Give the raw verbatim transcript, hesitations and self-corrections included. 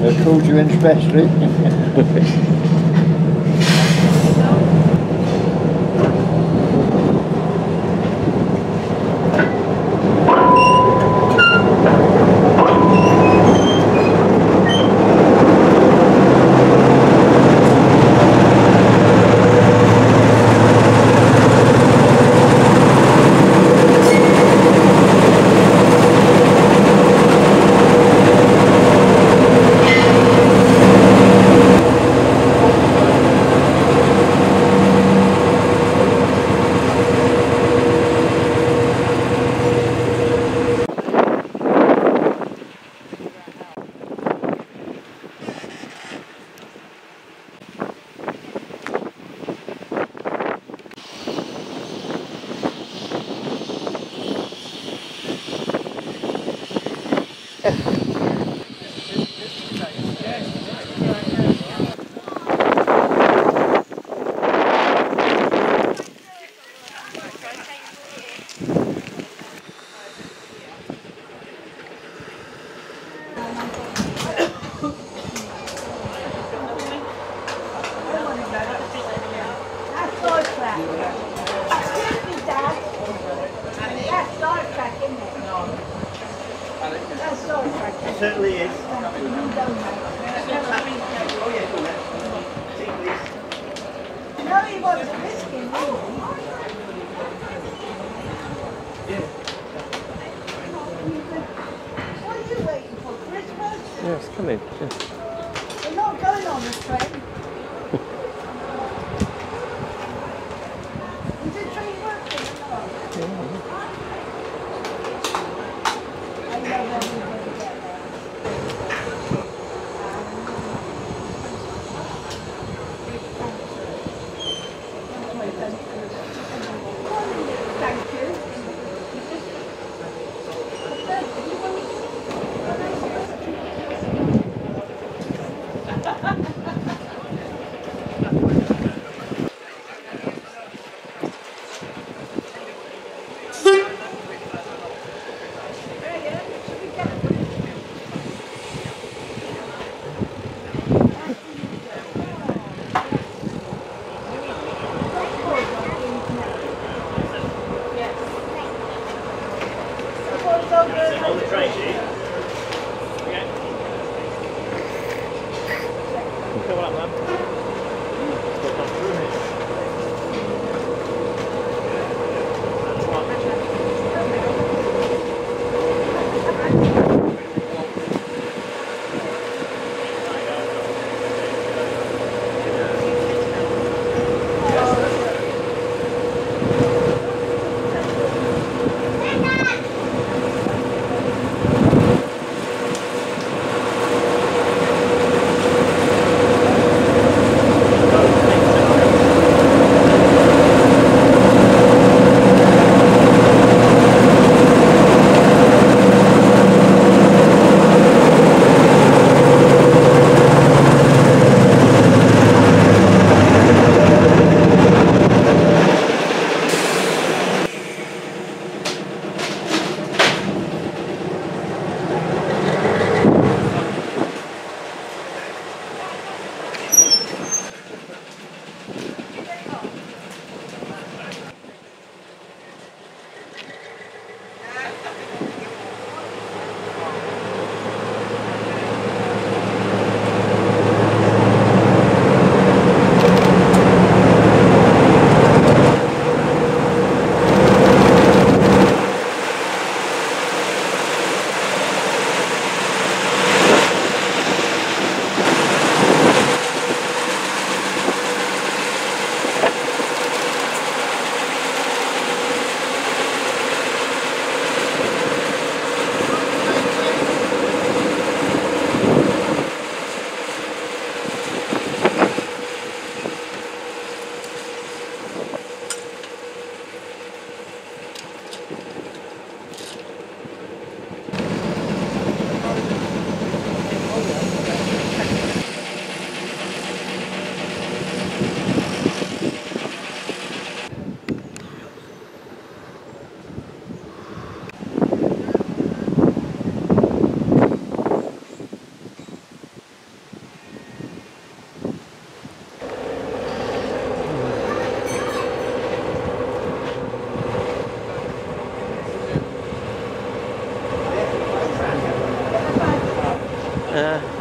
I called you in specially. Certainly is. Oh yeah, go on. Take this. No, he wants a whiskey, really. What are you waiting for, Christmas? Yes, come in. Yeah. We're not going on the train. Is the train working? Yeah. I love everyone. Uh,